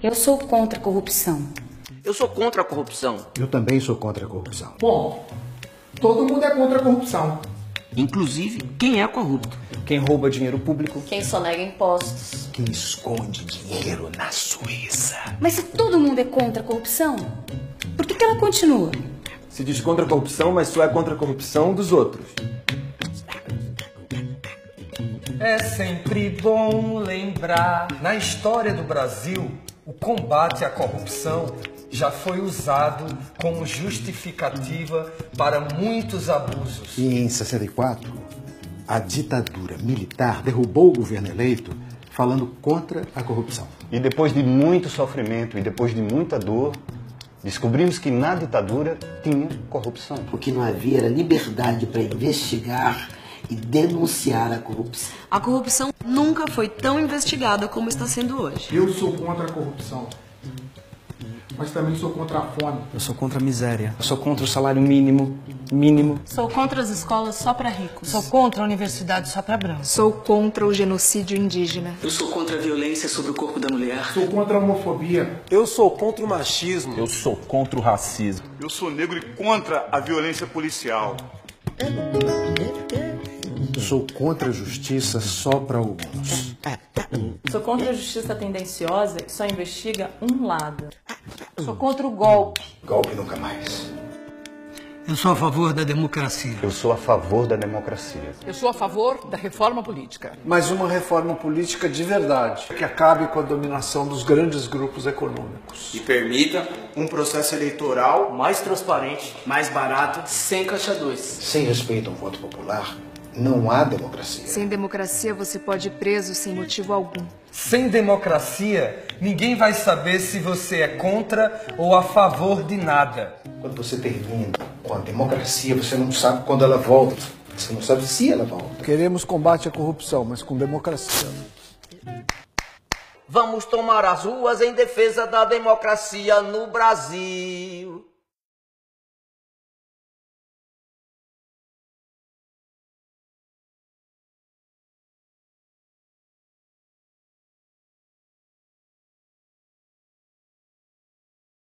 Eu sou contra a corrupção. Eu sou contra a corrupção. Eu também sou contra a corrupção. Bom, todo mundo é contra a corrupção. Inclusive, quem é corrupto. Quem rouba dinheiro público. Quem sonega impostos. Quem esconde dinheiro na Suíça. Mas se todo mundo é contra a corrupção, por que ela continua? Se diz contra a corrupção, mas só é contra a corrupção dos outros. É sempre bom lembrar. Na história do Brasil, o combate à corrupção já foi usado como justificativa para muitos abusos. E em 64, a ditadura militar derrubou o governo eleito falando contra a corrupção. E depois de muito sofrimento e depois de muita dor, descobrimos que na ditadura tinha corrupção. O que não havia era liberdade para investigar e denunciar a corrupção. A corrupção nunca foi tão investigada como está sendo hoje. Eu sou contra a corrupção, mas também sou contra a fome. Eu sou contra a miséria. Eu sou contra o salário mínimo. Sou contra as escolas só para ricos. Sou contra a universidade só para brancos. Sou contra o genocídio indígena. Eu sou contra a violência sobre o corpo da mulher. Sou contra a homofobia. Eu sou contra o machismo. Eu sou contra o racismo. Eu sou negro e contra a violência policial. Sou contra a justiça só para alguns. Sou contra a justiça tendenciosa que só investiga um lado. Sou contra o golpe. Golpe nunca mais. Eu sou a favor da democracia. Eu sou a favor da democracia. Eu sou a favor da reforma política. Mas uma reforma política de verdade, que acabe com a dominação dos grandes grupos econômicos. E permita um processo eleitoral mais transparente, mais barato, sem caixa 2. Sem respeito ao voto popular, não há democracia. Sem democracia, você pode ir preso sem motivo algum. Sem democracia, ninguém vai saber se você é contra ou a favor de nada. Quando você termina com a democracia, você não sabe quando ela volta. Você não sabe se ela volta. Queremos combate à corrupção, mas com democracia. Vamos tomar as ruas em defesa da democracia no Brasil.